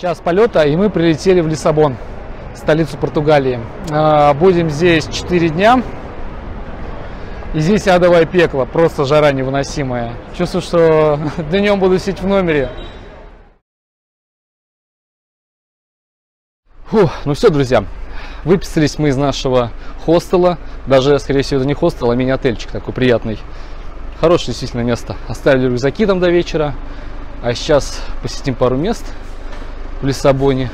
Час полета, и мы прилетели в Лиссабон, столицу Португалии. Будем здесь 4 дня. И здесь адовое пекло, просто жара невыносимая. Чувствую, что днем буду сидеть в номере. Фух, ну все, друзья. Выписались мы из нашего хостела. Даже, скорее всего, это не хостел, а мини-отельчик такой приятный. Хорошее, действительно, место. Оставили рюкзаки там до вечера. А сейчас посетим пару мест в Лиссабоне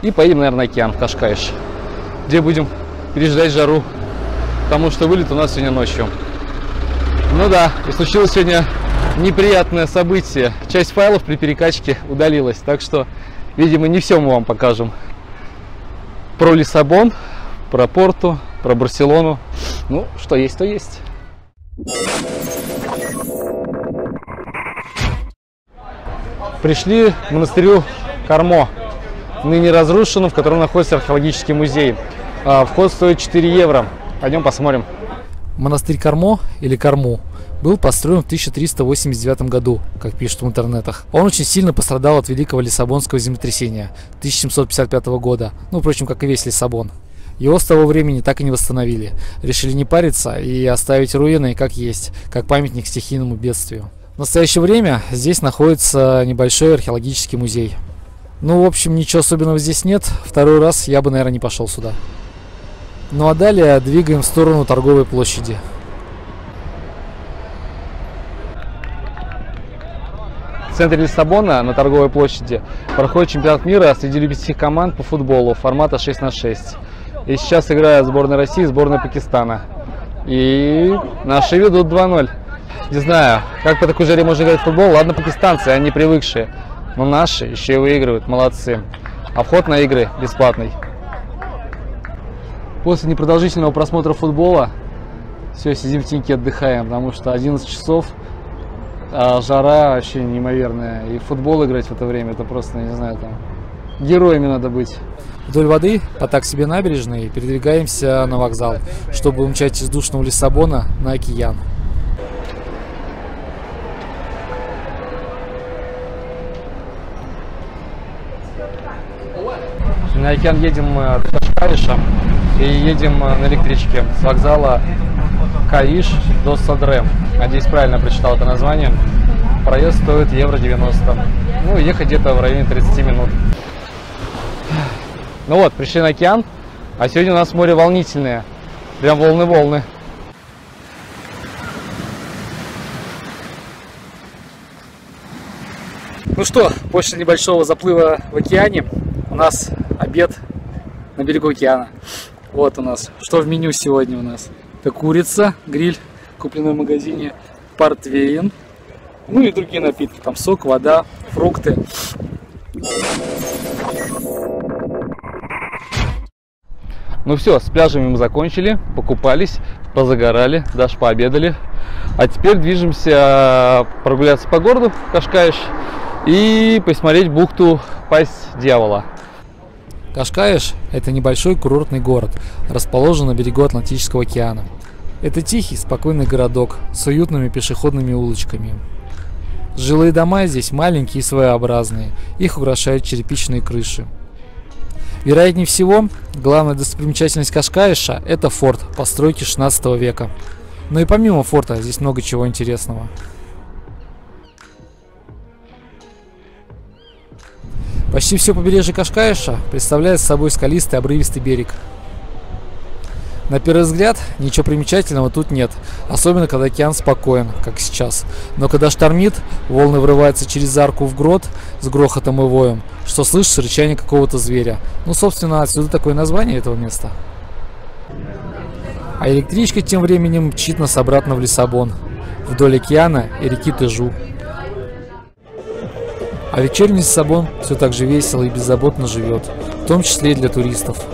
и поедем, наверное, на океан, в Кашкайш, где будем переждать жару, потому что вылет у нас сегодня ночью. Ну да, и случилось сегодня неприятное событие. Часть файлов при перекачке удалилась, так что, видимо, не все мы вам покажем. Про Лиссабон, про Порту, про Барселону. Ну, что есть, то есть. Пришли к монастырю Кармо, ныне разрушенным, в котором находится археологический музей. Вход стоит 4 евро. Пойдем посмотрим. Монастырь Кармо, или Карму, был построен в 1389 году, как пишут в интернетах. Он очень сильно пострадал от великого Лиссабонского землетрясения 1755 года, ну, впрочем, как и весь Лиссабон. Его с того времени так и не восстановили. Решили не париться и оставить руины как есть, как памятник стихийному бедствию. В настоящее время здесь находится небольшой археологический музей. Ну, в общем, ничего особенного здесь нет. Второй раз я бы, наверное, не пошел сюда. Ну, а далее двигаем в сторону Торговой площади. В центре Лиссабона, на Торговой площади, проходит чемпионат мира среди любительских команд по футболу формата 6×6. И сейчас играют сборная России и сборная Пакистана. И наши ведут 2:0. Не знаю, как по такой жаре можно играть в футбол. Ладно, пакистанцы, они привыкшие. Но наши еще и выигрывают, молодцы. А вход на игры бесплатный. После непродолжительного просмотра футбола все, сидим в теньке, отдыхаем, потому что 11 часов, а жара вообще неимоверная. И в футбол играть в это время, это просто, не знаю, там, героями надо быть. Вдоль воды, по так себе набережной, передвигаемся на вокзал, чтобы умчать из душного Лиссабона на океан. На океан едем от Кашкайша и едем на электричке с вокзала Каиш до Содре. Надеюсь, правильно прочитал это название. Проезд стоит 90 евро. Ну, ехать где-то в районе 30 минут. Ну вот, пришли на океан, а сегодня у нас море волнительное. Прям волны-волны. Ну что, после небольшого заплыва в океане у нас обед на берегу океана. Вот у нас. Что в меню сегодня у нас? Это курица, гриль, купленный в магазине, портвейн, ну и другие напитки. Там сок, вода, фрукты. Ну все, с пляжами мы закончили, покупались, позагорали, даже пообедали. А теперь движемся прогуляться по городу Кашкайш и посмотреть бухту Пасть Дьявола. Кашкайш – это небольшой курортный город, расположен на берегу Атлантического океана. Это тихий, спокойный городок с уютными пешеходными улочками. Жилые дома здесь маленькие и своеобразные, их украшают черепичные крыши. Вероятнее всего, главная достопримечательность Кашкайша – это форт постройки 16 века. Но и помимо форта здесь много чего интересного. Почти все побережье Кашкайша представляет собой скалистый обрывистый берег. На первый взгляд ничего примечательного тут нет, особенно когда океан спокоен, как сейчас. Но когда штормит, волны врываются через арку в грот с грохотом и воем, что слышишь рычание какого-то зверя. Ну, собственно, отсюда такое название этого места. А электричка тем временем мчит нас обратно в Лиссабон, вдоль океана и реки Тежу. А вечерний Лиссабон все так же весело и беззаботно живет, в том числе и для туристов.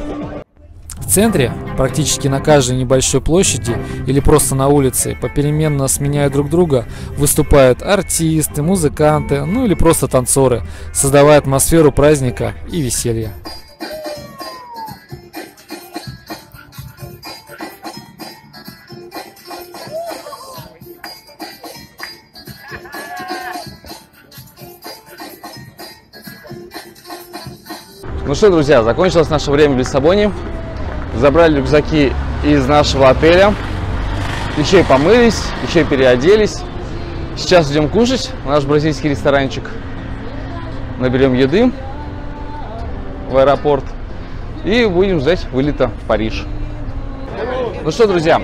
В центре, практически на каждой небольшой площади или просто на улице, попеременно сменяя друг друга, выступают артисты, музыканты, ну или просто танцоры, создавая атмосферу праздника и веселья. Ну что, друзья, закончилось наше время в Лиссабоне. Забрали рюкзаки из нашего отеля. Еще и помылись, еще и переоделись. Сейчас идем кушать в наш бразильский ресторанчик. Наберем еды в аэропорт. И будем ждать вылета в Париж. Ну что, друзья,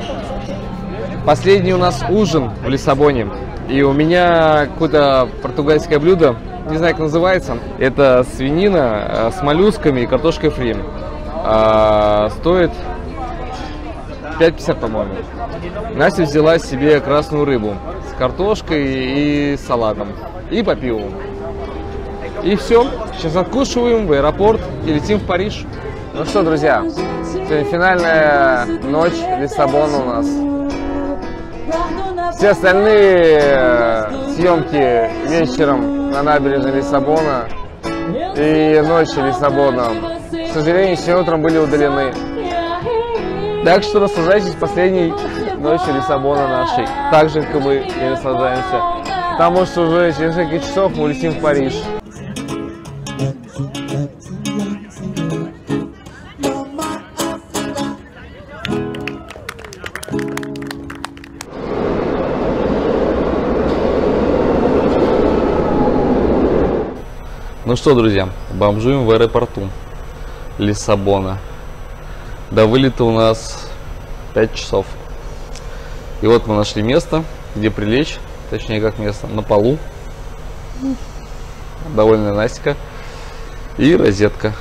последний у нас ужин в Лиссабоне. И у меня какое-то португальское блюдо, не знаю, как называется. Это свинина с моллюсками и картошкой фри. Стоит 5,50, по-моему. Настя взяла себе красную рыбу с картошкой и салатом. И по пиву. И все. Сейчас откушиваем в аэропорт и летим в Париж. Ну что, друзья, сегодня финальная ночь Лиссабона у нас. Все остальные съемки вечером на набережной Лиссабона и ночи Лиссабона, к сожалению, сегодня утром были удалены. Так что наслаждайтесь последней ночью Лиссабона нашей, так же, как мы и наслаждаемся, потому что уже через несколько часов мы улетим в Париж. Ну что, друзья, бомжуем в аэропорту Лиссабона. До вылета у нас 5 часов. И вот мы нашли место, где прилечь. Точнее, как место, на полу. Довольная Настя. И розетка.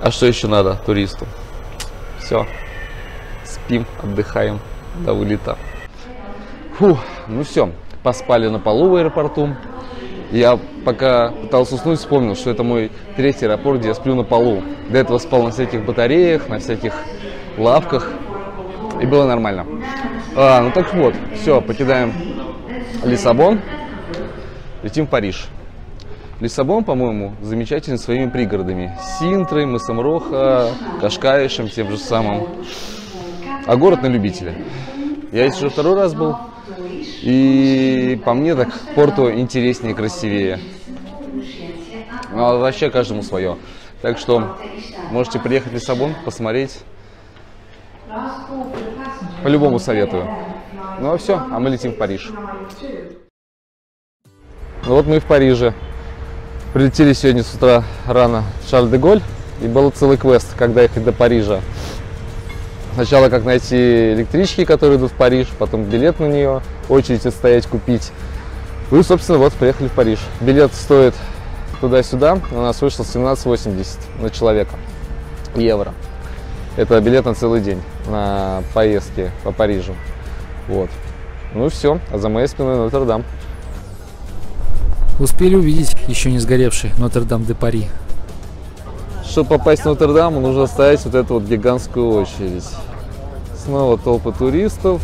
А что еще надо туристу? Все. Спим, отдыхаем до вылета. Фух, ну все. Поспали на полу в аэропорту. Я пока пытался уснуть, вспомнил, что это мой третий аэропорт, где я сплю на полу. До этого спал на всяких батареях, на всяких лавках. И было нормально. Ну так вот, все, покидаем Лиссабон, летим в Париж. Лиссабон, по-моему, замечательный своими пригородами. Синтрой, мысом Роха, Кашкайшем, тем же самым. А город на любителя. Я здесь уже второй раз был. И по мне так Порту интереснее и красивее. Но вообще каждому свое. Так что можете приехать в Лиссабон, посмотреть. По-любому советую. Ну а все, а мы летим в Париж. Ну вот мы и в Париже. Прилетели сегодня с утра рано в Шарль-де-Голь. И был целый квест, как доехать до Парижа. Сначала как найти электрички, которые идут в Париж, потом билет на нее, очередь отстоять, купить. Ну и, собственно, вот приехали в Париж. Билет стоит туда-сюда, у нас вышло 17,80 на человека, евро. Это билет на целый день, на поездки по Парижу. Вот. Ну и все, а за моей спиной Нотр-Дам. Успели увидеть еще не сгоревший Нотр-Дам де Пари. Чтобы попасть в Нотр-Дам, нужно оставить вот эту вот гигантскую очередь. Снова толпа туристов.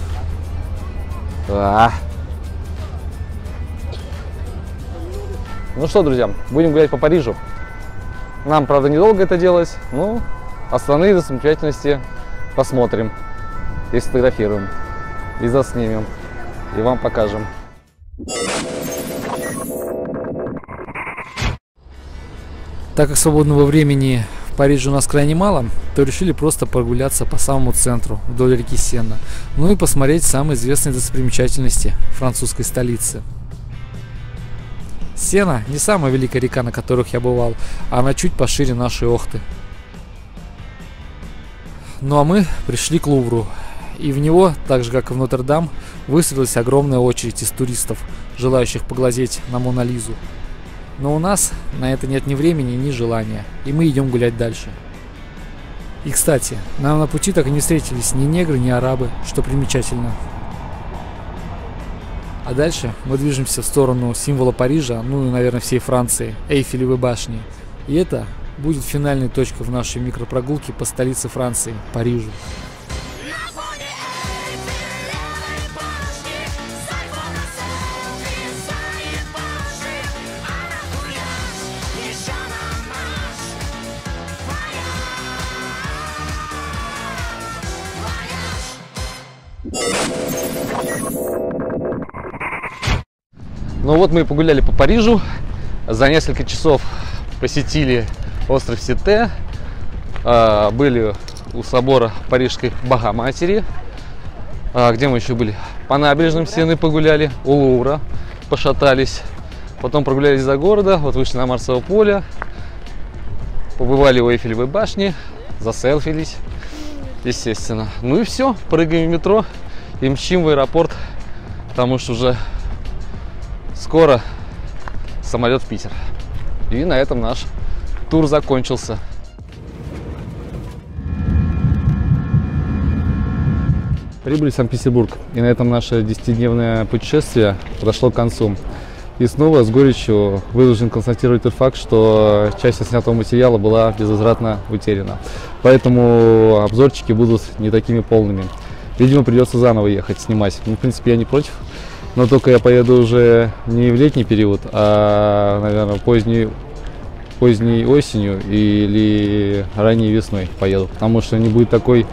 Ну что, друзья, будем гулять по Парижу. Нам, правда, недолго это делать, но основные достопримечательности посмотрим и сфотографируем, и заснимем, и вам покажем. Так как свободного времени в Париже у нас крайне мало, то решили просто прогуляться по самому центру, вдоль реки Сена, ну и посмотреть самые известные достопримечательности французской столицы. Сена не самая великая река, на которых я бывал, а она чуть пошире нашей Охты. Ну а мы пришли к Лувру, и в него, так же как и в Нотр-Дам, выстроилась огромная очередь из туристов, желающих поглазеть на Мону Лизу. Но у нас на это нет ни времени, ни желания, и мы идем гулять дальше. И, кстати, нам на пути так и не встретились ни негры, ни арабы, что примечательно. А дальше мы движемся в сторону символа Парижа, ну и, наверное, всей Франции, Эйфелевой башни. И это будет финальной точкой в нашей микропрогулке по столице Франции, Парижу. Ну вот мы и погуляли по Парижу. За несколько часов посетили остров Сите, были у собора Парижской Богоматери, где мы еще были, по набережным Сены погуляли, у Лувра пошатались, потом прогулялись за города, вот вышли на Марсово поле, побывали у Эйфелевой башни, заселфились, естественно. Ну и все, прыгаем в метро и мчим в аэропорт, потому что уже скоро самолет в Питер. И на этом наш тур закончился. Прибыли в Санкт-Петербург, и на этом наше 10-дневное путешествие подошло к концу. И снова с горечью вынужден констатировать тот факт, что часть снятого материала была безвозвратно утеряна. Поэтому обзорчики будут не такими полными. Видимо, придется заново ехать, снимать. Ну, в принципе, я не против. Но только я поеду уже не в летний период, а, наверное, поздней осенью или ранней весной поеду. Потому что не будет такой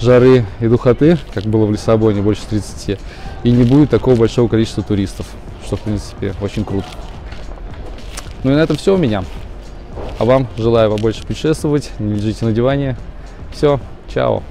жары и духоты, как было в Лиссабоне, больше 30. И не будет такого большого количества туристов, что, в принципе, очень круто. Ну и на этом все у меня. А вам желаю побольше путешествовать, не лежите на диване. Все, чао!